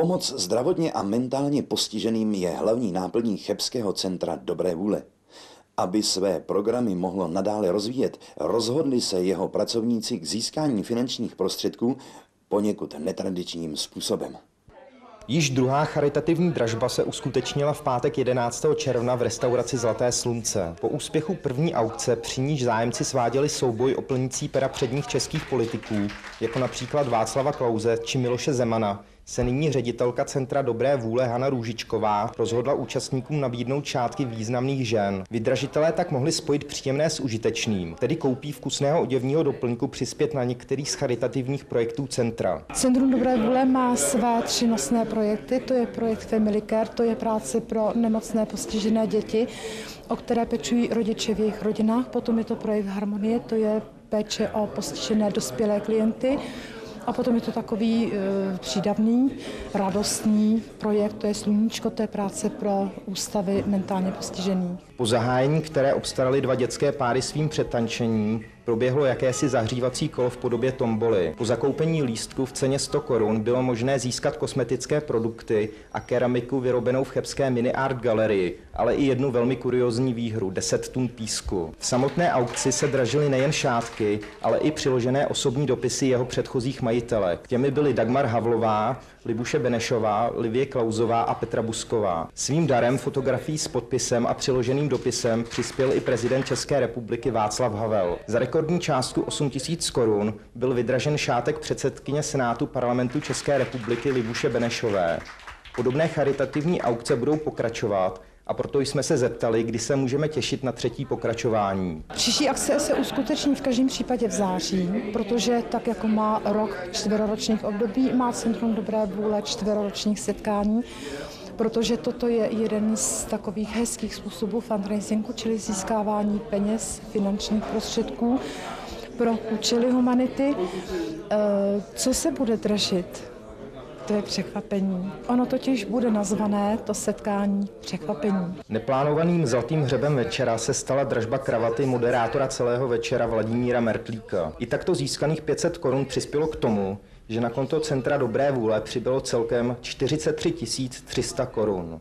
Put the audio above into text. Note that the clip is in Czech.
Pomoc zdravotně a mentálně postiženým je hlavní náplní Chebského centra Dobré vůle. Aby své programy mohlo nadále rozvíjet, rozhodli se jeho pracovníci k získání finančních prostředků poněkud netradičním způsobem. Již druhá charitativní dražba se uskutečnila v pátek 11. června v restauraci Zlaté slunce. Po úspěchu první aukce, při níž zájemci sváděli souboj o plnící pera předních českých politiků, jako například Václava Klause či Miloše Zemana, se nyní ředitelka Centra Dobré vůle Hana Růžičková rozhodla účastníkům nabídnout šátky významných žen. Vydražitelé tak mohli spojit příjemné s užitečným, tedy koupí vkusného oděvního doplňku přispět na některých z charitativních projektů centra. Centrum Dobré vůle má své tři nosné projekty, to je projekt Family Care, to je práce pro nemocné postižené děti, o které pečují rodiče v jejich rodinách, potom je to projekt Harmonie, to je péče o postižené dospělé klienty, a potom je to takový přídavný, radostný projekt, to je sluníčko, to je práce pro ústavy mentálně postižených. Po zahájení, které obstarali dva dětské páry svým přetančením, proběhlo jakési zahřívací kolo v podobě tomboly. Po zakoupení lístku v ceně 100 korun bylo možné získat kosmetické produkty a keramiku vyrobenou v chebské mini art galerii, ale i jednu velmi kuriózní výhru, 10 tun písku. V samotné aukci se dražily nejen šátky, ale i přiložené osobní dopisy jeho předchozích majitelek. Těmi byly Dagmar Havlová, Libuše Benešová, Livie Klauzová a Petra Busková. Svým darem fotografií s podpisem a přiloženým dopisem přispěl i prezident České republiky Václav Havel. Za rekordní částku 8000 korun byl vydražen šátek předsedkyně Senátu Parlamentu České republiky Libuše Benešové. Podobné charitativní aukce budou pokračovat, a proto jsme se zeptali, kdy se můžeme těšit na třetí pokračování. Příští akce se uskuteční v každém případě v září, protože tak jako má rok čtveroročních období, má Centrum Dobré vůle čtveroročních setkání, protože toto je jeden z takových hezkých způsobů fundraisingu, čili získávání peněz, finančních prostředků pro účely humanity. Co se bude dražit? To je překvapení. Ono totiž bude nazvané to setkání překvapení. Neplánovaným zlatým hřebem večera se stala dražba kravaty moderátora celého večera Vladimíra Mertlíka. I takto získaných 500 korun přispělo k tomu, že na konto Centra Dobré vůle přibylo celkem 43 300 korun.